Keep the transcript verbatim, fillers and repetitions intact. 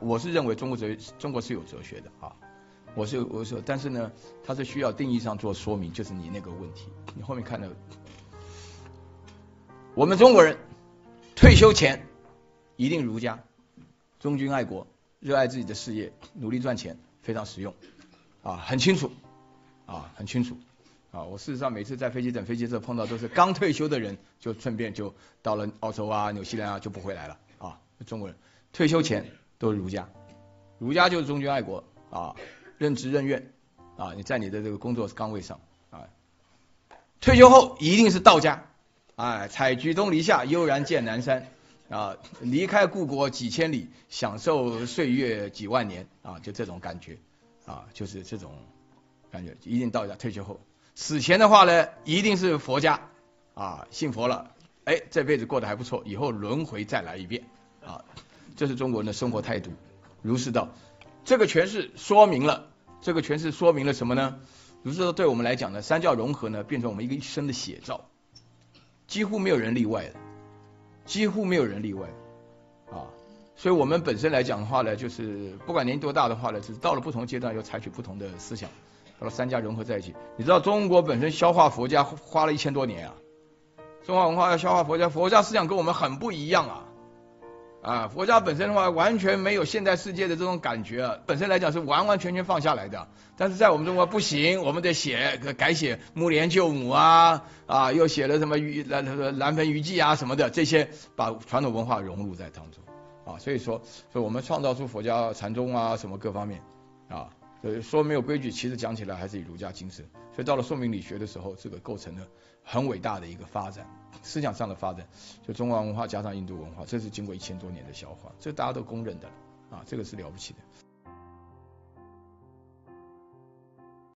我是认为中国哲中国是有哲学的啊，我是我是，但是呢，它是需要定义上做说明，就是你那个问题，你后面看到，我们中国人退休前一定儒家，忠君爱国，热爱自己的事业，努力赚钱，非常实用啊，很清楚啊，很清楚啊。我事实上每次在飞机等飞机的时候碰到都是刚退休的人，就顺便就到了澳洲啊、纽西兰啊就不回来了啊，中国人退休前。 都是儒家，儒家就是忠君爱国啊，任职任怨啊，你在你的这个工作岗位上啊。退休后一定是道家，哎，采菊东篱下，悠然见南山啊，离开故国几千里，享受岁月几万年啊，就这种感觉啊，就是这种感觉，一定道家退休后。死前的话呢，一定是佛家啊，信佛了，哎，这辈子过得还不错，以后轮回再来一遍啊。 这是中国人的生活态度，儒释道，这个诠释说明了，这个诠释说明了什么呢？儒释道对我们来讲呢，三教融合呢，变成我们一个一生的写照，几乎没有人例外的，几乎没有人例外的，啊，所以我们本身来讲的话呢，就是不管年纪多大的话呢，只是到了不同阶段要采取不同的思想，到了三家融合在一起。你知道中国本身消化佛家花了一千多年啊，中华文化要消化佛家，佛家思想跟我们很不一样啊。 啊，佛家本身的话，完全没有现代世界的这种感觉啊，本身来讲是完完全全放下来的。但是在我们中国不行，我们得写改写木莲救母啊，啊，又写了什么鱼蓝蓝盆鱼记啊什么的，这些把传统文化融入在当中啊。所以说，所以我们创造出佛家禅宗啊什么各方面啊，说没有规矩，其实讲起来还是以儒家精神。所以到了宋明理学的时候，这个构成了很伟大的一个发展。 思想上的发展，就中华文化加上印度文化，这是经过一千多年的消化，这大家都公认的了啊，这个是了不起的。